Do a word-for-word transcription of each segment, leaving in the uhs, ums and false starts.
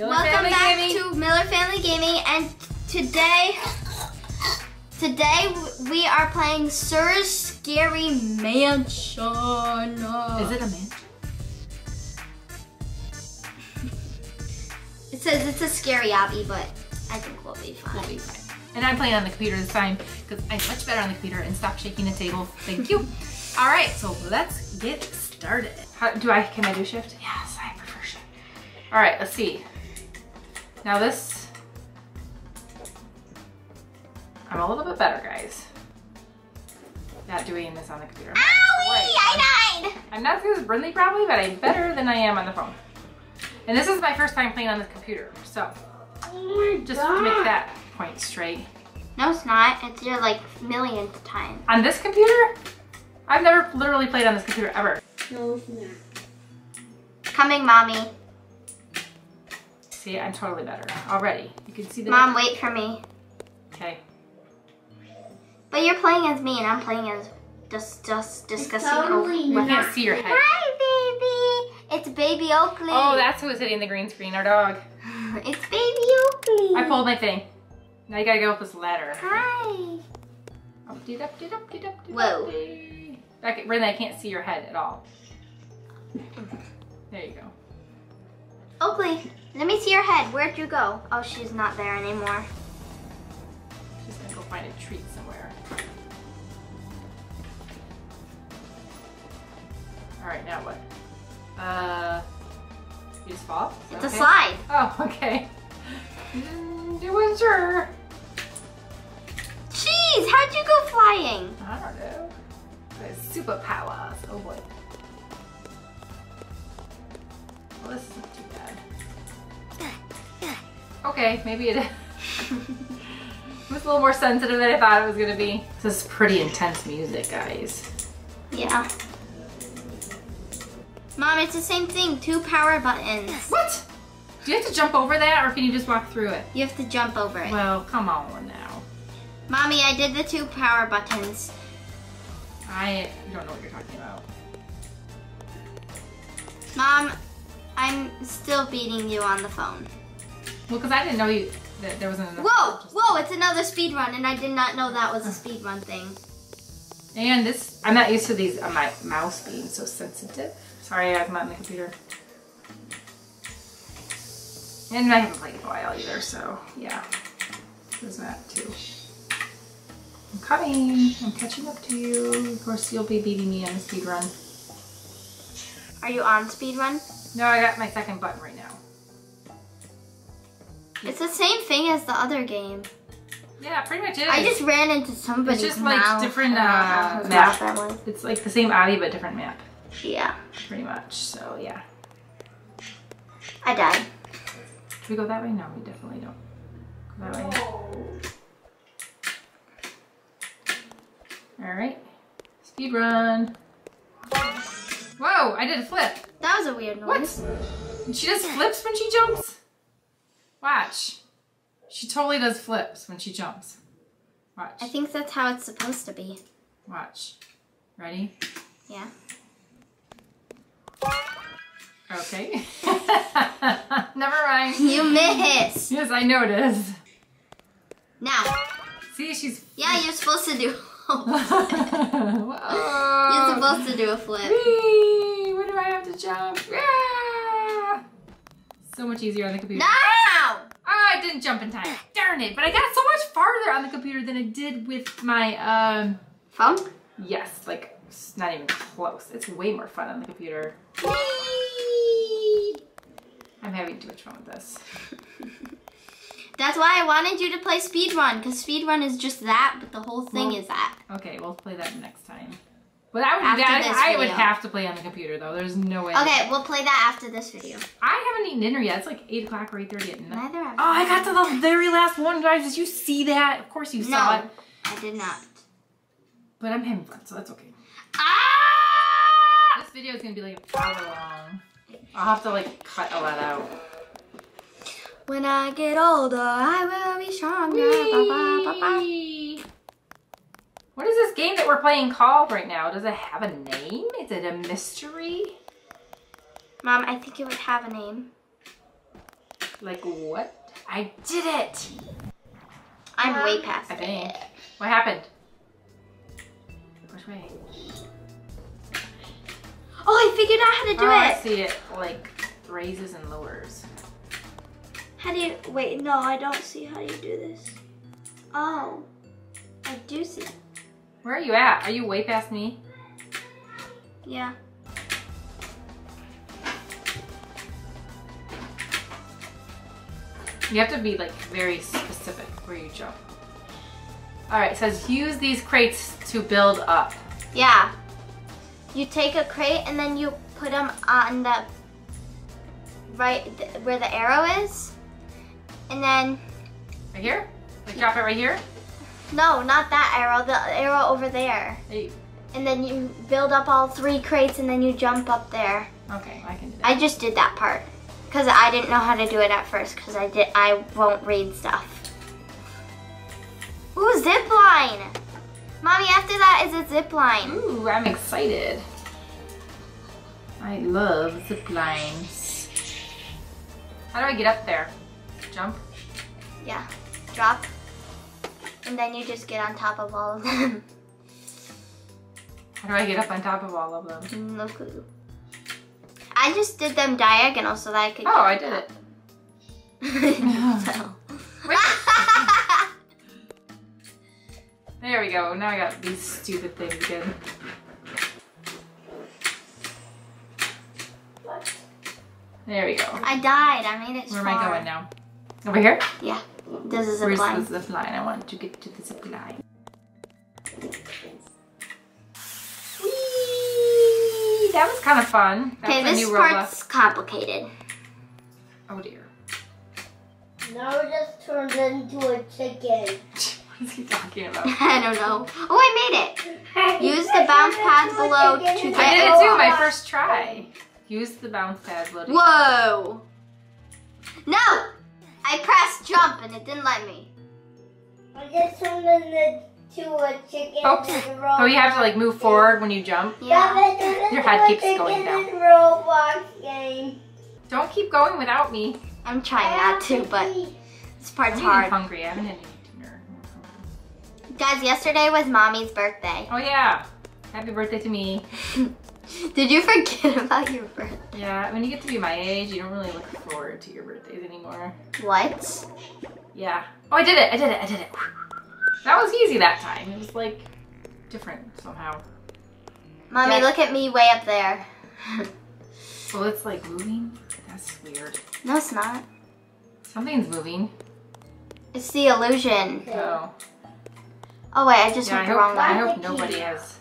Miller Welcome Family back Gaming. to Miller Family Gaming, and today, today we are playing Sir Scary's Mansion. Is it a mansion? It says it's a scary abbey, but I think we'll be fine. We'll be fine. And I'm playing on the computer this time because I'm much better on the computer and stop shaking the table. Thank you. All right, so let's get started. How, do I, can I do shift? Yes, I prefer shift. All right, let's see. Now this, I'm a little bit better, guys. Not doing this on the computer. Owie, right. I died. I'm not as good as Brindley probably, but I'm better than I am on the phone. And this is my first time playing on the computer, so oh my just God. to make that point straight. No, it's not. It's your like millionth time. On this computer? I've never literally played on this computer ever. No, it's not. Coming, Mommy. See, I'm totally better already. You can see the Mom, wait for me. Okay. But you're playing as me and I'm playing as just just discussing. Totally you can't see your head. Hi, baby. It's baby Oakley. Oh, that's who's hitting the green screen, our dog. It's baby Oakley. I pulled my thing. Now you gotta go up this ladder. Hi. Up, dee, up, dee, up, dee, up, dee, Whoa. Dee. Back, Brenda, I can't see your head at all. There you go. Oakley, let me see your head. Where'd you go? Oh, she's not there anymore. She's gonna go find a treat somewhere. All right, now what? Uh, you just fall? It's okay? a slide. Oh, okay. It was sure. Jeez, how'd you go flying? I don't know. Superpowers. Oh boy. Well, this isn't too bad. Okay, maybe it is. It was a little more sensitive than I thought it was gonna be. This is pretty intense music, guys. Yeah. Mom, it's the same thing. Two power buttons. What? Do you have to jump over that, or can you just walk through it? You have to jump over it. Well, come on now. Mommy, I did the two power buttons. I don't know what you're talking about. Mom, I'm still beating you on the phone. Well, because I didn't know you that there was another. Whoa, whoa, it's another speed run, and I did not know that was a speed run thing. And this, I'm not used to these on my mouse being so sensitive. Sorry, I'm not on the computer. And I haven't played in a while either, so yeah. There's that too. I'm coming. I'm catching up to you. Of course, you'll be beating me on the speed run. Are you on speed run? No, I got my second button right now. It's the same thing as the other game. Yeah, pretty much is. I just ran into somebody's It's just mouth. like different uh, map. It's like the same abbey but different map. Yeah. Pretty much. So yeah. I died. Should we go that way? No, we definitely don't. Go that way. Oh. All right, speed run. Whoa, I did a flip. That was a weird noise. What? She just flips when she jumps? Watch. She totally does flips when she jumps. Watch. I think that's how it's supposed to be. Watch. Ready? Yeah. Okay. Never mind. You missed. Yes, I noticed. Now. See, she's... Yeah, you're supposed to do... You're supposed to do a flip. Whee! Where do I have to jump? Yeah! So much easier on the computer. No! Oh, I didn't jump in time. Darn it! But I got so much farther on the computer than I did with my um phone. Yes, like it's not even close. It's way more fun on the computer. Whee! I'm having too much fun with this. That's why I wanted you to play speedrun, because speedrun is just that, but the whole thing well, is that. Okay, we'll play that next time. But I would, I, I would have to play on the computer, though. There's no way. Okay, we'll play that after this video. I haven't eaten dinner yet. It's like eight o'clock or eight thirty at night. Neither have I. Oh, I got to the very last one, guys. Did you see that? Of course you no, saw it. I did not. But I'm having fun, so that's okay. Ah! This video is going to be like an hour long. I'll have to like cut a lot out. When I get older, I will be stronger. Ba, ba, ba, ba. What is this game that we're playing called right now? Does it have a name? Is it a mystery? Mom, I think it would have a name. Like what? I did it! I'm um, way past I think. it. What happened? Which way? Oh, I figured out how to do oh, it! I see it like raises and lowers. How do you, wait, no, I don't see how you do this. Oh, I do see. Where are you at? Are you way past me? Yeah. You have to be like very specific where you jump. All right, it says use these crates to build up. Yeah. You take a crate and then you put them on the, right th where the arrow is. And then. Right here? Like drop it right here? No, not that arrow, the arrow over there. Hey. And then you build up all three crates and then you jump up there. Okay, I can do that. I just did that part. Because I didn't know how to do it at first because I did I won't read stuff. Ooh, zip line! Mommy, after that is a zip line. Ooh, I'm excited. I love zip lines. How do I get up there? Jump? Yeah, drop. And then you just get on top of all of them. How do I get up on top of all of them? No clue. I just did them diagonal so that I could. Oh, I did it. There we go. Now I got these stupid things again. There we go. I died. I made it. Where far. am I going now? Over here? Yeah. This is a zip line. Where's the zip line? I want to get to the zip line. That was kind of fun. Okay, this new part's complicated. Oh dear. Now it just turns into a chicken. What is he talking about? I don't know. Oh, I made it. Use the bounce pad below to get it. I did it too, my first try. Use the bounce pad below. Whoa. No! I pressed jump and it didn't let me. I just turned into To a chicken robot. Oh, you have to like move forward when you jump? Yeah. Your head keeps going down. Robot game. Don't keep going without me. I'm trying not to, but this part's I'm hard. I'm hungry. I haven't had any dinner. Guys, yesterday was Mommy's birthday. Oh, yeah. Happy birthday to me. Did you forget about your birthday? Yeah, when you get to be my age, you don't really look forward to your birthdays anymore. What? Yeah. Oh, I did it. I did it. I did it. That was easy that time. It was like different somehow. Mommy, yeah. Look at me way up there. Well, it's like moving. That's weird. No, it's not. Something's moving. It's the illusion. Oh. Oh wait, I just yeah, went I the hope, wrong way. I hope nobody has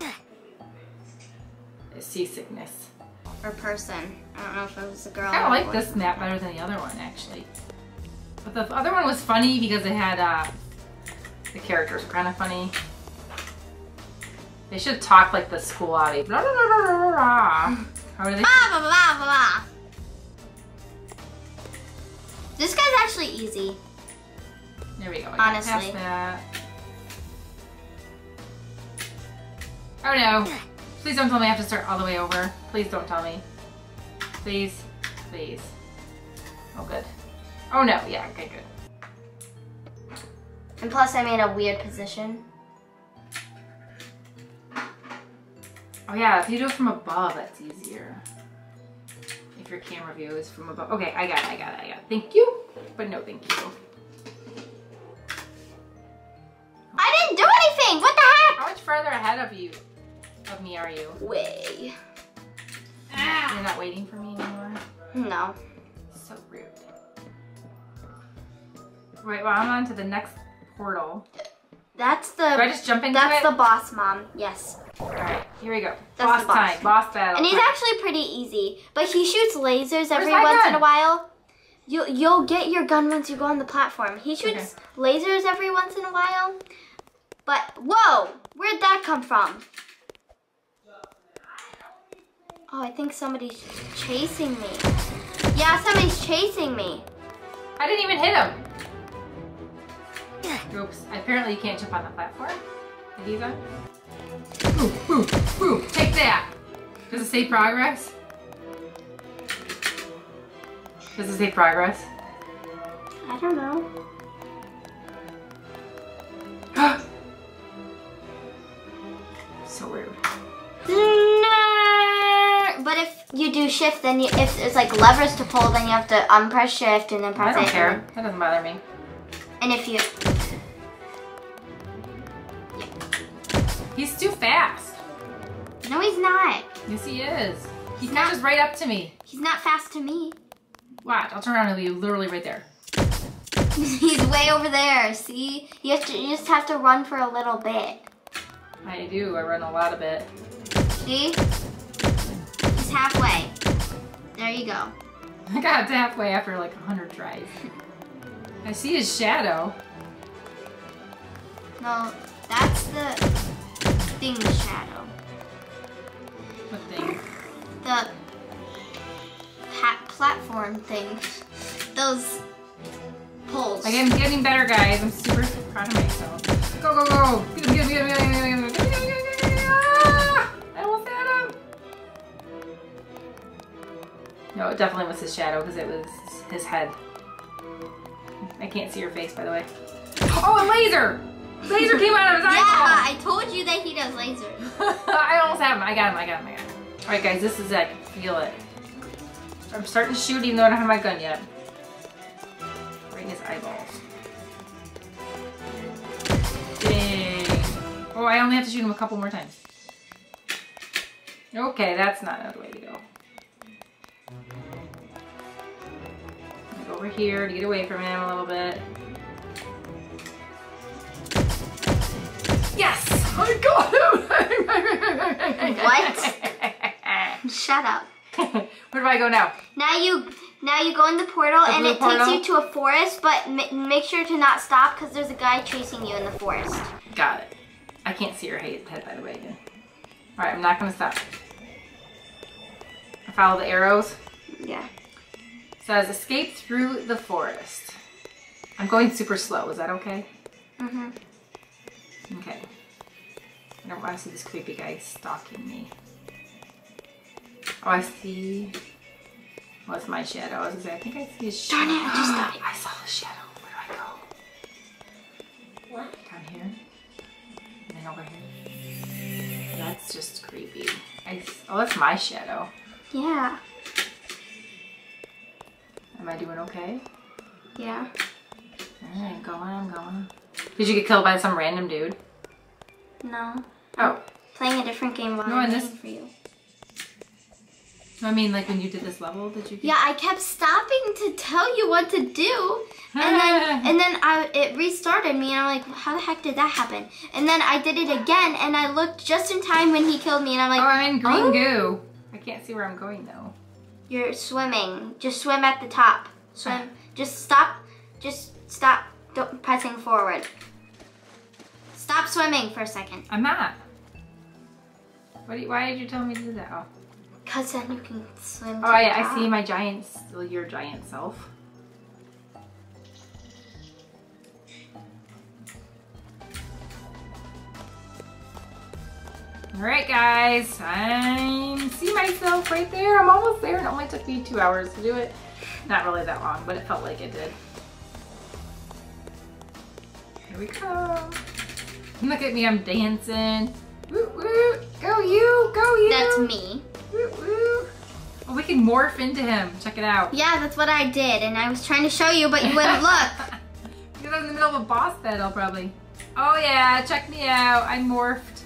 a seasickness. Or person. I don't know if it was a girl. I kind of like this map better than the other one actually. But the other one was funny because it had uh. The characters are kind of funny. They should talk like the school audience. Blah, blah, blah, blah, blah. How are they? Blah, blah, blah, blah. This guy's actually easy. There we go. I Honestly. Got past that. Oh no. Please don't tell me I have to start all the way over. Please don't tell me. Please. Please. Oh good. Oh no. Yeah. Okay, good. And plus I'm in a weird position. Oh yeah, if you do it from above, that's easier. If your camera view is from above. Okay, I got it, I got it, I got it. Thank you, but no thank you. I didn't do anything, what the heck? How much further ahead of you, of me are you? Way. Ah. You're not waiting for me anymore? No. So rude. Right, well I'm on to the next portal. That's the. Do I just jump into that's it? That's the boss, Mom. Yes. All right, here we go. That's boss, the boss time. Boss battle. And he's actually pretty easy, but he shoots lasers Where's every once gun? in a while. You you'll get your gun once you go on the platform. He shoots okay. lasers every once in a while. But whoa, where'd that come from? Oh, I think somebody's chasing me. Yeah, somebody's chasing me. I didn't even hit him. Oops, apparently you can't jump on the platform. Diva. Boom, boom, boom, take that! Does it say progress? Does it say progress? I don't know. So rude. No! But if you do shift, then you, if it's like levers to pull, then you have to unpress shift and then press it. I don't care. That doesn't bother me. And if you... He's too fast. No, he's not. Yes, he is. He's not just right up to me. He's not fast to me. Watch, I'll turn around and be literally right there. He's way over there, see? You, have to, you just have to run for a little bit. I do, I run a lot of it. See? He's halfway. There you go. I got halfway after like a hundred tries. I see his shadow. No, that's the thing's shadow. What thing? The pat platform thing. Those poles. Like, I'm getting better, guys. I'm super proud of myself. Go, go, go! Get him, get him, get him, get him, get him, get him. No, it definitely was his shadow because it was his head. I can't see your face, by the way. Oh, a laser! Laser came out of his eyeball! Yeah, I told you that he does lasers. I almost have him. I got him, I got him, I got him. Alright, guys, this is it. I can feel it. I'm starting to shoot even though I don't have my gun yet. Right in his eyeballs. Dang. Oh, I only have to shoot him a couple more times. Okay, that's not the way to go. Over here to get away from him a little bit. Yes! I got him! What? Shut up. Where do I go now? Now you, now you go in the portal the and it portal? takes you to a forest, but m make sure to not stop because there's a guy chasing you in the forest. Got it. I can't see your head, by the way, again. Alright, I'm not going to stop. I follow the arrows? Yeah. So I was escape through the forest. I'm going super slow. Is that okay? Mm-hmm. Okay. I don't want to see this creepy guy stalking me. Oh, I see. Well, it's my shadow. I was going to say, I think I see his shadow. Darn it, I just got it. I saw the shadow. Where do I go? What? Down here. And then over here. That's just creepy. I, oh, that's my shadow. Yeah. Am I doing okay? Yeah. Alright, I'm going, I'm going. Did you get killed by some random dude? No. Oh. Playing a different game while no, I'm playing for you. I mean, like when you did this level, did you get... Yeah, I kept stopping to tell you what to do. And then and then I it restarted me and I'm like, how the heck did that happen? And then I did it again and I looked just in time when he killed me and I'm like... Oh, I'm in green oh. goo. I can't see where I'm going though. You're swimming. Just swim at the top. Swim. Just stop. Just stop don't, pressing forward. Stop swimming for a second. I'm not. What do you, why did you tell me to do that? Oh. Because then you can swim to Oh, yeah, the top. I see my giant, well, your giant self. Alright guys, I see myself right there. I'm almost there. It only took me two hours to do it. Not really that long, but it felt like it did. Here we go. Look at me, I'm dancing. Woot woot. Go you, go you. That's me. Woot woot. Oh, we can morph into him. Check it out. Yeah, that's what I did, and I was trying to show you, but you wouldn't look. Because I'm in the middle of a boss battle, probably. Oh yeah, check me out. I morphed.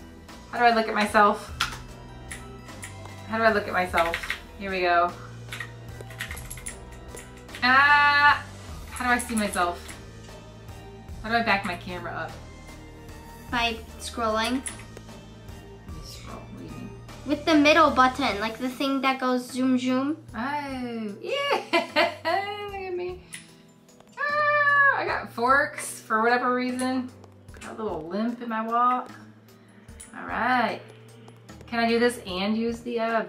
How do I look at myself? How do I look at myself? Here we go. Ah! How do I see myself? How do I back my camera up? By scrolling. Let me scroll. What do you mean? With the middle button, like the thing that goes zoom zoom. Oh, yeah! Look at me. Ah! I got forks for whatever reason. Got a little limp in my walk. All right, can I do this and use the uh,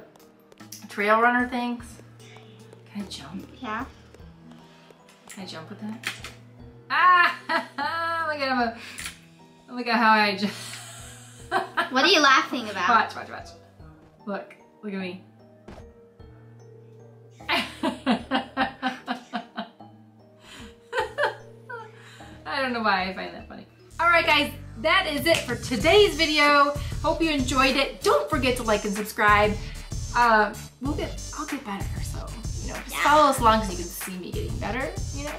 trail runner things? Can I jump? Yeah. Can I jump with that? Ah, look at him. Look at how I jump. What are you laughing about? Watch, watch, watch. Look, look at me. don't know why I find that funny. All right, guys, that is it for today's video. Hope you enjoyed it. Don't forget to like and subscribe. Uh, we'll get, I'll get better, so, you know, just yeah. follow us along so you can see me getting better, you know?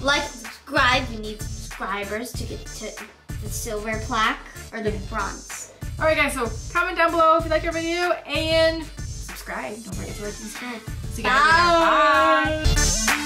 Like, subscribe, we need subscribers to get to the silver plaque or the bronze. All right, guys, so comment down below if you like our video and subscribe. Don't forget to like and subscribe. See you guys later. Bye.